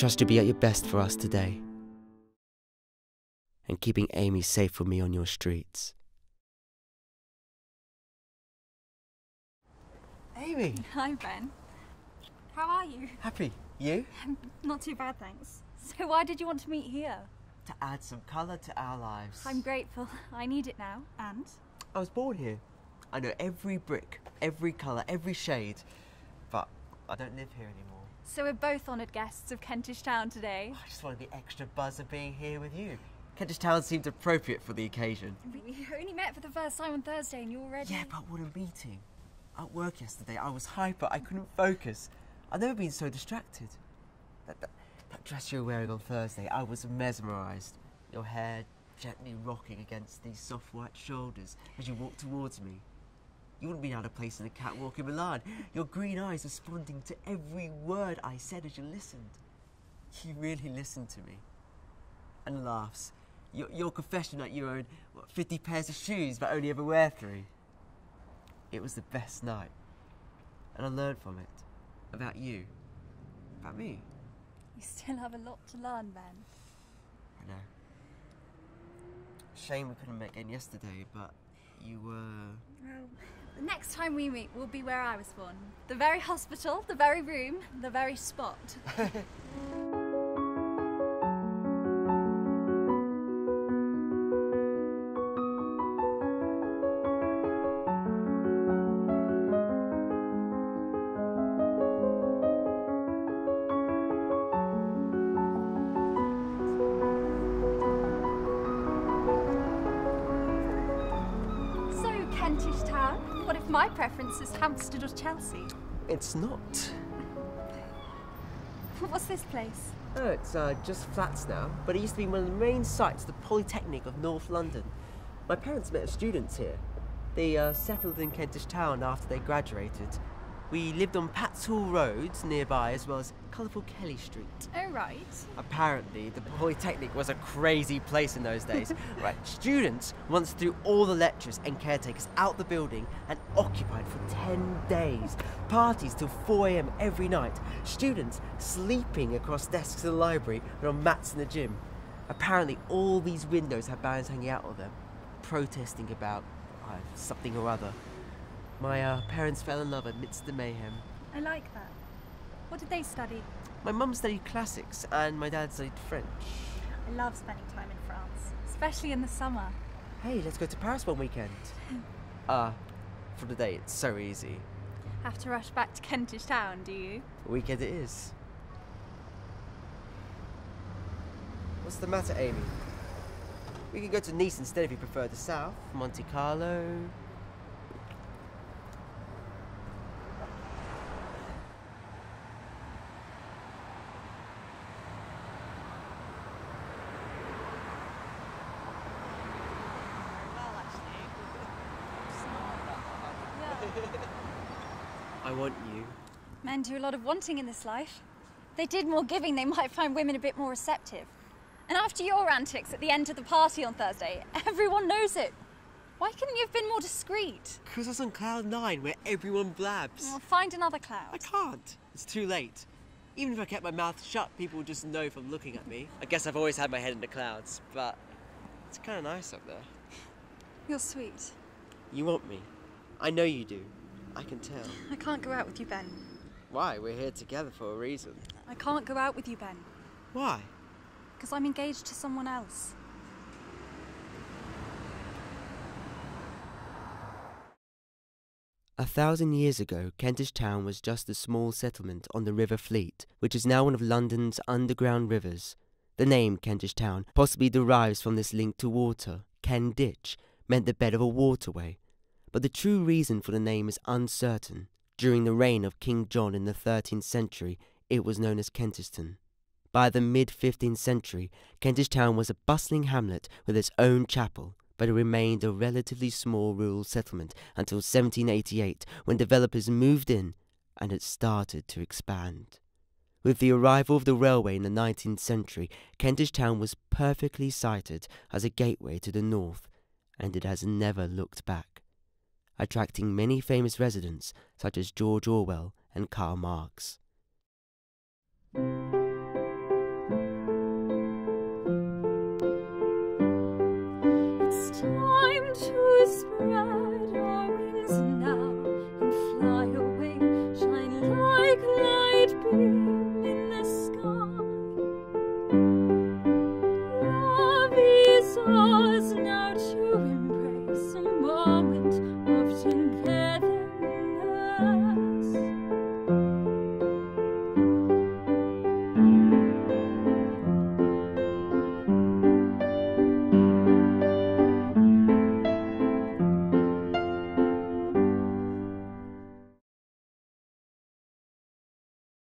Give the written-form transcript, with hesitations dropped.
Trust you'll be at your best for us today. And keeping Amy safe from me on your streets. Amy! Hi, Ben. How are you? Happy. You? Not too bad, thanks. So why did you want to meet here? To add some colour to our lives. I'm grateful. I need it now. And? I was born here. I know every brick, every colour, every shade. But I don't live here anymore. So we're both honoured guests of Kentish Town today. I just wanted the extra buzz of being here with you. Kentish Town seemed appropriate for the occasion. We only met for the first time on Thursday and you're already... Yeah, but what a meeting. At work yesterday, I was hyper. I couldn't focus. I've never been so distracted. That dress you were wearing on Thursday, I was mesmerised. Your hair gently rocking against these soft white shoulders as you walked towards me. You wouldn't be out of place in the catwalk in Milan. Your green eyes responding to every word I said as you listened. You really listened to me. And laughs. Your confession that you own, what, 50 pairs of shoes but only ever wear 3. It was the best night. And I learned from it. About you. About me. You still have a lot to learn, Ben. I know. Shame we couldn't make it yesterday, but you were... Well, the next time we meet will be where I was born. The very hospital, the very room, the very spot. Kentish Town? What if my preference is Hampstead or Chelsea? It's not. What's this place? Oh, it's just flats now, but it used to be one of the main sites of the Polytechnic of North London. My parents met as students here. They settled in Kentish Town after they graduated. We lived on Patshall Road nearby, as well as colourful Kelly Street. Oh, right. Apparently, the Polytechnic was a crazy place in those days. Right, students once threw all the lecturers and caretakers out the building and occupied for 10 days. Parties till 4 AM every night. Students sleeping across desks in the library and on mats in the gym. Apparently, all these windows had banners hanging out of them, protesting about something or other. My parents fell in love amidst the mayhem. I like that. What did they study? My mum studied classics and my dad studied French. I love spending time in France, especially in the summer. Hey, let's go to Paris one weekend. For today, it's so easy. Have to rush back to Kentish Town, do you? Weekend it is. What's the matter, Amy? We can go to Nice instead if you prefer the south. Monte Carlo. I want you. Men do a lot of wanting in this life. If they did more giving, they might find women a bit more receptive. And after your antics at the end of the party on Thursday, everyone knows it. Why couldn't you have been more discreet? Because I was on cloud 9 where everyone blabs. Well, find another cloud. I can't. It's too late. Even if I kept my mouth shut, people would just know from looking at me. I guess I've always had my head in the clouds, but it's kind of nice up there. You're sweet. You want me. I know you do. I can tell. I can't go out with you, Ben. Why? We're here together for a reason. I can't go out with you, Ben. Why? Because I'm engaged to someone else. A 1,000 years ago, Kentish Town was just a small settlement on the River Fleet, which is now one of London's underground rivers. The name Kentish Town possibly derives from this link to water. Kenditch meant the bed of a waterway. But the true reason for the name is uncertain. During the reign of King John in the 13th century, it was known as Kentiston. By the mid-15th century, Kentish Town was a bustling hamlet with its own chapel, but it remained a relatively small rural settlement until 1788, when developers moved in and it started to expand. With the arrival of the railway in the 19th century, Kentish Town was perfectly sited as a gateway to the north, and it has never looked back, attracting many famous residents such as George Orwell and Karl Marx.